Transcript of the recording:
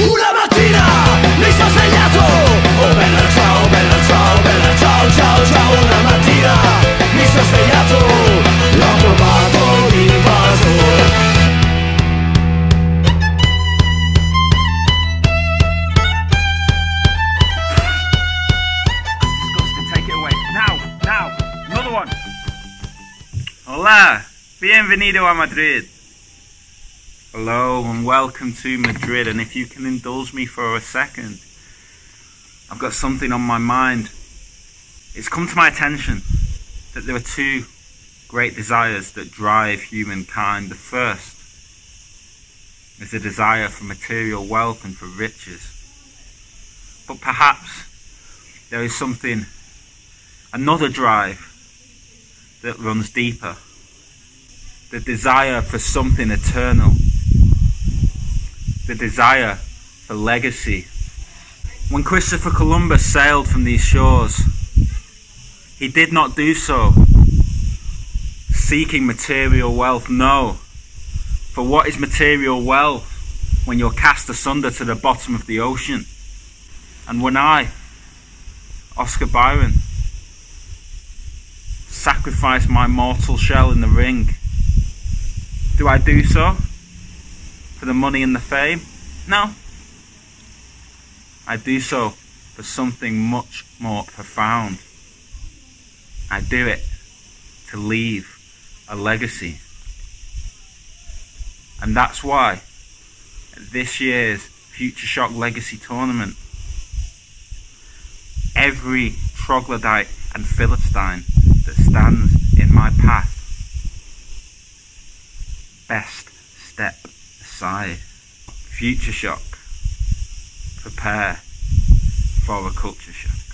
Una mattina mi sono svegliato, oh bella ciao, bella ciao, bella ciao, ciao, ciao. Una mattina mi sono svegliato, l'ho trovato l'invasore. Hola, bienvenido a Madrid. Hello and welcome to Madrid, and if you can indulge me for a second, I've got something on my mind. It's come to my attention that there are two great desires that drive humankind. The first is a desire for material wealth and for riches. But perhaps there is something, another drive that runs deeper, the desire for something eternal, the desire for legacy. When Christopher Columbus sailed from these shores, he did not do so seeking material wealth, no. For what is material wealth when you're cast asunder to the bottom of the ocean? And when I, Oscar Byron, sacrifice my mortal shell in the ring, do I do so for the money and the fame? No. I do so for something much more profound. I do it to leave a legacy. And that's why at this year's Future Shock Legacy Tournament, every troglodyte and philistine that stands in my path, best step aside. Future shock. Prepare for a culture shock.